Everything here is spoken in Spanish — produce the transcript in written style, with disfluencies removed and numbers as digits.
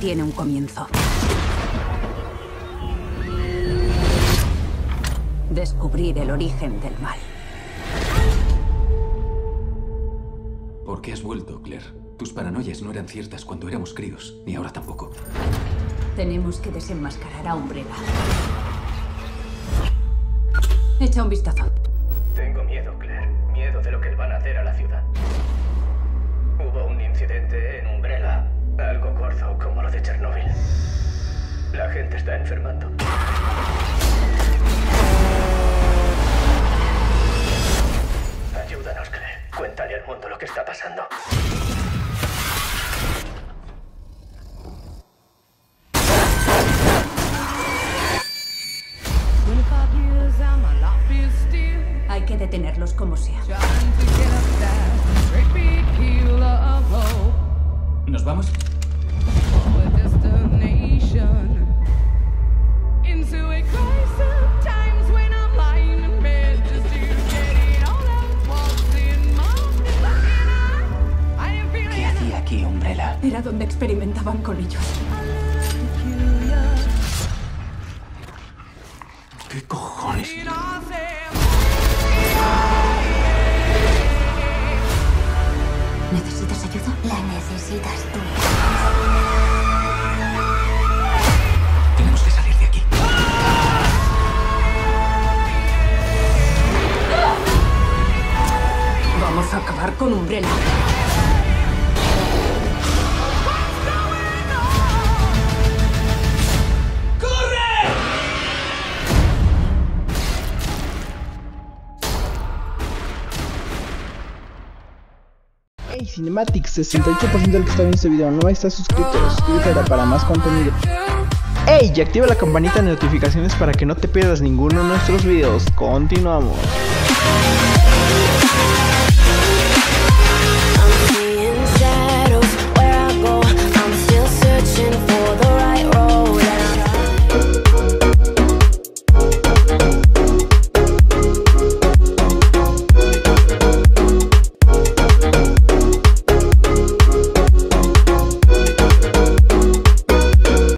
tiene un comienzo. Descubrir el origen del mal. ¿Por qué has vuelto, Claire? Tus paranoias no eran ciertas cuando éramos críos, ni ahora tampoco. Tenemos que desenmascarar a Umbrella. Echa un vistazo. Tengo miedo, Claire. Miedo de lo que van a hacer a la ciudad. Hubo un incidente en Umbrella. Algo gordo como lo de Chernóbil. La gente está enfermando. Ayúdanos, Claire. Cuéntale al mundo lo que está pasando. Hay que detenerlos como sea. ¿Nos vamos? ¿Qué hacía aquí, Umbrella? Era donde experimentaban con ellos. ¿Qué cojones? ¿Necesitas ayuda? La necesitas tú. Tenemos que salir de aquí. Vamos a acabar con Umbrella. Hey Cinematics, 68% de los que está viendo este video no está suscrito, suscríbete para más contenido. Hey, y activa la campanita de notificaciones para que no te pierdas ninguno de nuestros videos. Continuamos.